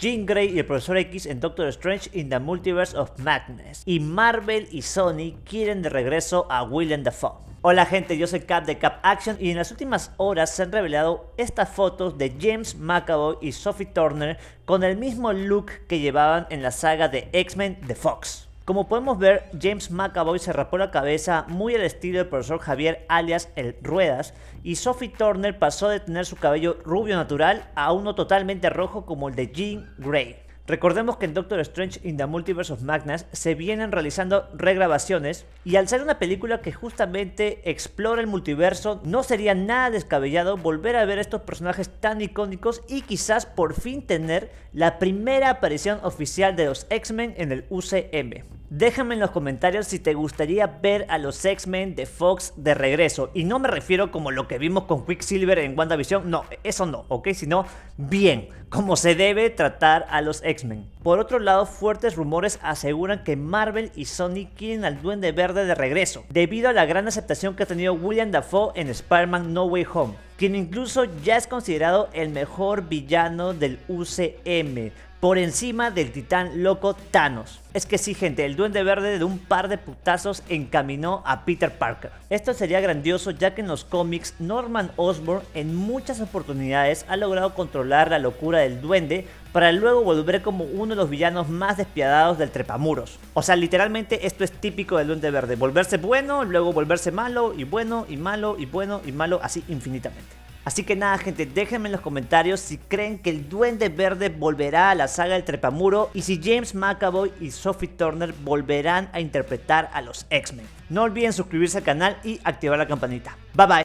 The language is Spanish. Jean Grey y el Profesor X en Doctor Strange in the Multiverse of Madness. Y Marvel y Sony quieren de regreso a Willem Dafoe. Hola gente, yo soy Cap de Cap Action y en las últimas horas se han revelado estas fotos de James McAvoy y Sophie Turner con el mismo look que llevaban en la saga de X-Men de Fox. Como podemos ver, James McAvoy se rapó la cabeza muy al estilo del profesor Javier alias el Ruedas, y Sophie Turner pasó de tener su cabello rubio natural a uno totalmente rojo como el de Jean Grey. Recordemos que en Doctor Strange in the Multiverse of Madness se vienen realizando regrabaciones y al ser una película que justamente explora el multiverso no sería nada descabellado volver a ver estos personajes tan icónicos y quizás por fin tener la primera aparición oficial de los X-Men en el UCM. Déjame en los comentarios si te gustaría ver a los X-Men de Fox de regreso, y no me refiero como lo que vimos con Quicksilver en WandaVision, no, eso no, ok, sino bien, como se debe tratar a los X-Men. Por otro lado, fuertes rumores aseguran que Marvel y Sony quieren al Duende Verde de regreso, debido a la gran aceptación que ha tenido Willem Dafoe en Spider-Man No Way Home, quien incluso ya es considerado el mejor villano del UCM, por encima del titán loco Thanos. Es que sí gente, el Duende Verde de un par de putazos encaminó a Peter Parker. Esto sería grandioso ya que en los cómics Norman Osborn en muchas oportunidades ha logrado controlar la locura del duende para luego volver como uno de los villanos más despiadados del trepamuros. O sea, literalmente esto es típico del Duende Verde, volverse bueno, luego volverse malo y bueno y malo y bueno y malo, así infinitamente. Así que nada gente, déjenme en los comentarios si creen que el Duende Verde volverá a la saga del Trepamuro y si James McAvoy y Sophie Turner volverán a interpretar a los X-Men. No olviden suscribirse al canal y activar la campanita. Bye bye.